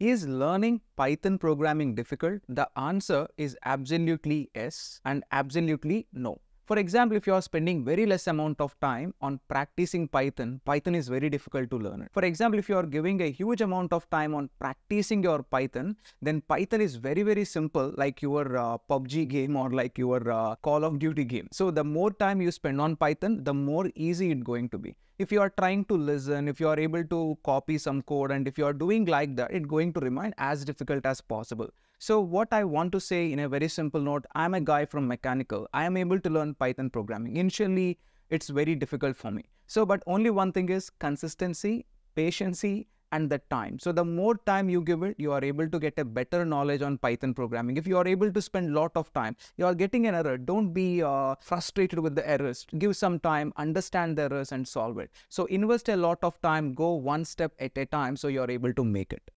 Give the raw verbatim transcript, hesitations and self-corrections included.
Is learning Python programming difficult? The answer is absolutely yes and absolutely no. For example, if you are spending very less amount of time on practicing Python, Python is very difficult to learn it. For example, if you are giving a huge amount of time on practicing your Python, then Python is very, very simple, like your uh, P U B G game or like your uh, Call of Duty game. So the more time you spend on Python, the more easy it's going to be. If you are trying to listen, if you are able to copy some code, and if you are doing like that, it's going to remain as difficult as possible. So what I want to say in a very simple note, I'm a guy from mechanical. I am able to learn Python programming. Initially, it's very difficult for me. So, but only one thing is consistency, patience, and the time. So the more time you give it, you are able to get a better knowledge on Python programming. If you are able to spend lot of time, you are getting an error. Don't be uh, frustrated with the errors. Give some time, understand the errors and solve it. So invest a lot of time, go one step at a time so you are able to make it.